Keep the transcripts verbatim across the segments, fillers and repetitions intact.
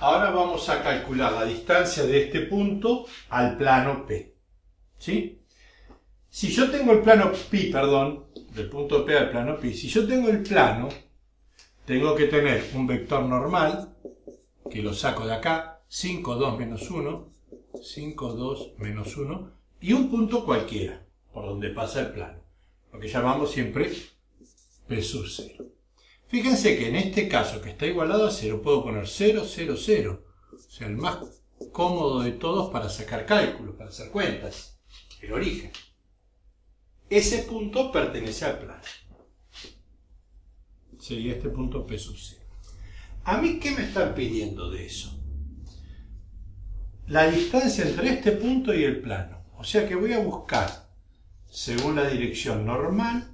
Ahora vamos a calcular la distancia de este punto al plano P. ¿Sí? Si yo tengo el plano pi, perdón, del punto P al plano pi, si yo tengo el plano, tengo que tener un vector normal, que lo saco de acá, cinco, dos, menos uno, cinco, dos, menos uno, y un punto cualquiera, por donde pasa el plano, lo que llamamos siempre P sub cero. Fíjense que en este caso, que está igualado a cero, puedo poner cero, cero, cero, o sea, el más cómodo de todos para sacar cálculos, para hacer cuentas, el origen. Ese punto pertenece al plano. Sería este punto P sub cero. ¿A mí qué me están pidiendo de eso? La distancia entre este punto y el plano. O sea que voy a buscar, según la dirección normal,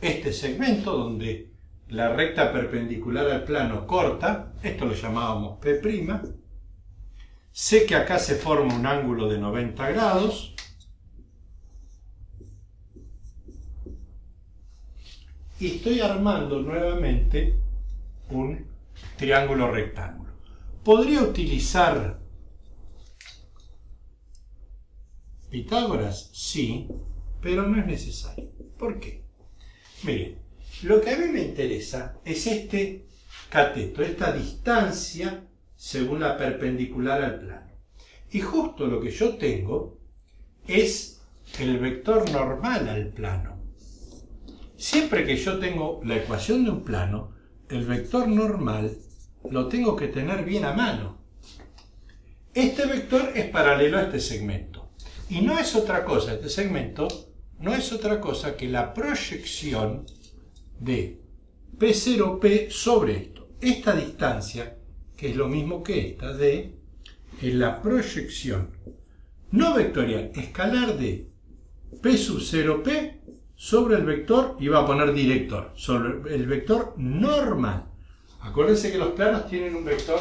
este segmento donde la recta perpendicular al plano corta, esto lo llamábamos P'. Sé que acá se forma un ángulo de noventa grados. Y estoy armando nuevamente un triángulo rectángulo. Podría utilizar Pitágoras, sí, pero no es necesario. ¿Por qué? Miren, lo que a mí me interesa es este cateto, esta distancia según la perpendicular al plano. Y justo lo que yo tengo es el vector normal al plano. Siempre que yo tengo la ecuación de un plano, el vector normal lo tengo que tener bien a mano. Este vector es paralelo a este segmento. Y no es otra cosa, este segmento no es otra cosa que la proyección de P cero P sobre esto. Esta distancia, que es lo mismo que esta, de es la proyección no vectorial, escalar de P sub cero P sobre el vector, iba a poner director, sobre el vector normal. Acuérdense que los planos tienen un vector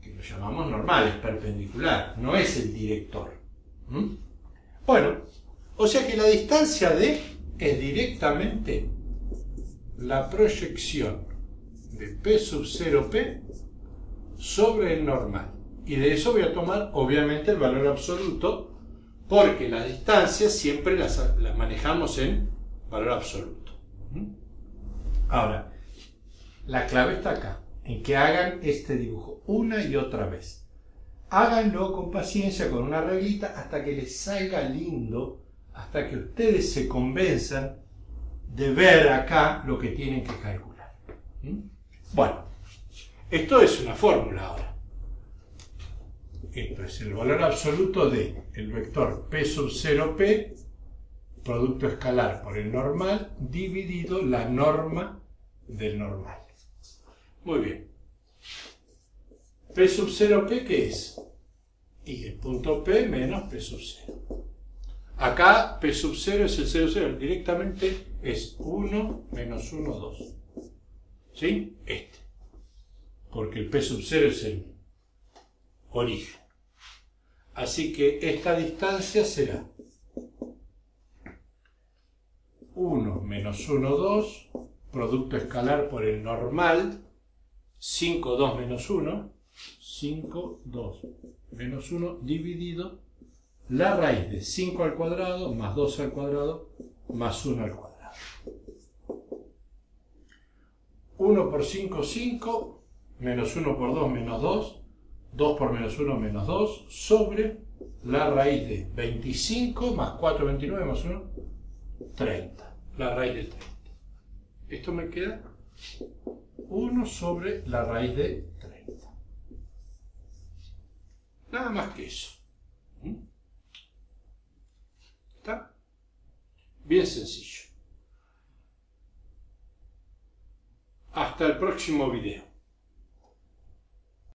que lo llamamos normal, es perpendicular, no es el director. ¿Mm? Bueno, o sea que la distancia D es directamente la proyección de P sub cero P sobre el normal. Y de eso voy a tomar, obviamente, el valor absoluto, porque las distancias siempre las, las manejamos en valor absoluto. Ahora, la clave está acá, en que hagan este dibujo una y otra vez. Háganlo con paciencia, con una reglita, hasta que les salga lindo, hasta que ustedes se convenzan de ver acá lo que tienen que calcular. Bueno, esto es una fórmula ahora. Esto es el valor absoluto de el vector P sub cero P, producto escalar por el normal, dividido la norma del normal. Muy bien. P sub cero P, ¿qué es? Y el punto P menos P sub cero. Acá P sub cero es el cero, cero. Directamente es uno, menos uno, dos. ¿Sí? Este. Porque el P sub cero es el origen. Así que esta distancia será uno, menos uno, dos, producto escalar por el normal, cinco, dos, menos uno, cinco, dos, menos uno, dividido la raíz de cinco al cuadrado, más dos al cuadrado, más uno al cuadrado. uno por cinco, cinco, menos uno por dos, menos dos, dos por menos uno, menos dos, sobre la raíz de veinticinco, más cuatro, veintinueve, más uno, treinta. La raíz de treinta. Esto me queda uno sobre la raíz de treinta. Nada más que eso. ¿Está? Bien sencillo. Hasta el próximo video.